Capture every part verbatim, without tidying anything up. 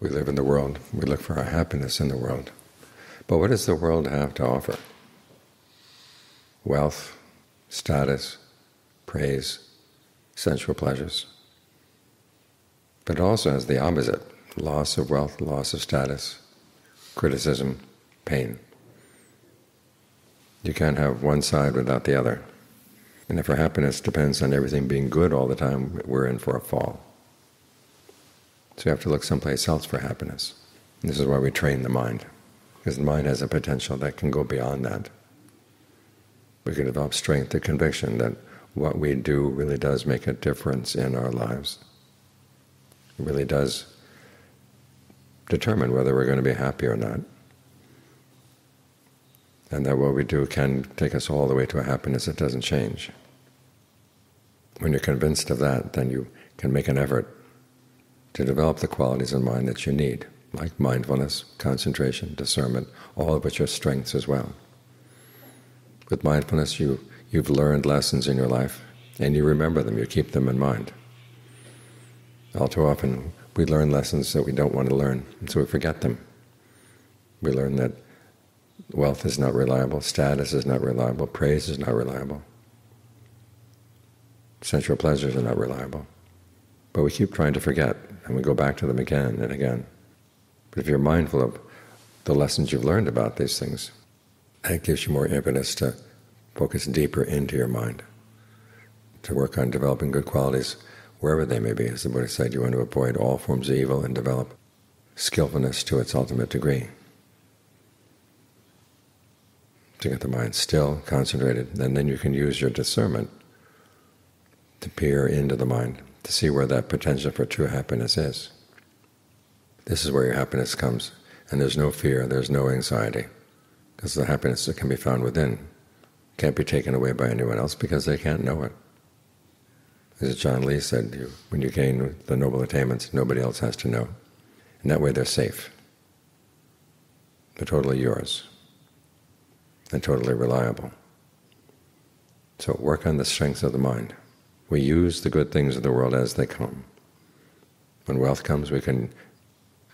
We live in the world, we look for our happiness in the world. But what does the world have to offer? Wealth, status, praise, sensual pleasures. But it also has the opposite: loss of wealth, loss of status, criticism, pain. You can't have one side without the other. And if our happiness depends on everything being good all the time, we're in for a fall. So you have to look someplace else for happiness. And this is why we train the mind, because the mind has a potential that can go beyond that. We can develop strength and conviction that what we do really does make a difference in our lives. It really does determine whether we're going to be happy or not. And that what we do can take us all the way to a happiness that doesn't change. When you're convinced of that, then you can make an effort to develop the qualities in mind that you need, like mindfulness, concentration, discernment, all of which are strengths as well. With mindfulness, you, you've learned lessons in your life, and you remember them, you keep them in mind. All too often, we learn lessons that we don't want to learn, and so we forget them. We learn that wealth is not reliable, status is not reliable, praise is not reliable, sensual pleasures are not reliable. But we keep trying to forget, and we go back to them again and again. But if you're mindful of the lessons you've learned about these things, that gives you more impetus to focus deeper into your mind, to work on developing good qualities wherever they may be. As the Buddha said, you want to avoid all forms of evil and develop skillfulness to its ultimate degree. To get the mind still, concentrated, and then you can use your discernment to peer into the mind, to see where that potential for true happiness is. This is where your happiness comes, and there's no fear, there's no anxiety, because the happiness that can be found within can't be taken away by anyone else because they can't know it. As John Lee said, you, when you gain the noble attainments, nobody else has to know. And that way they're safe. They're totally yours and totally reliable. So work on the strengths of the mind. We use the good things of the world as they come. When wealth comes, we can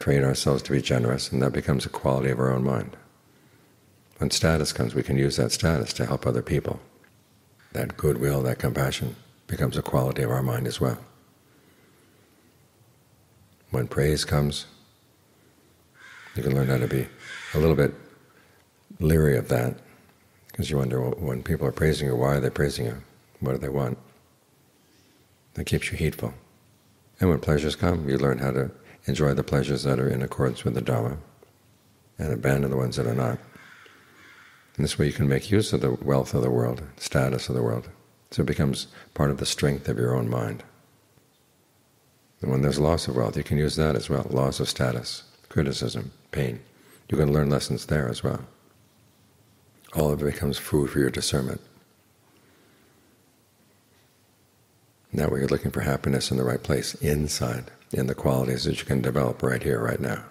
train ourselves to be generous, and that becomes a quality of our own mind. When status comes, we can use that status to help other people. That goodwill, that compassion, becomes a quality of our mind as well. When praise comes, you can learn how to be a little bit leery of that, because you wonder, well, when people are praising you, why are they praising you? What do they want? That keeps you heedful. And when pleasures come, you learn how to enjoy the pleasures that are in accordance with the Dharma and abandon the ones that are not. And this way you can make use of the wealth of the world, status of the world, so it becomes part of the strength of your own mind. And when there's loss of wealth, you can use that as well, loss of status, criticism, pain. You can learn lessons there as well. All of it becomes food for your discernment. That way you're looking for happiness in the right place, inside, in the qualities that you can develop right here, right now.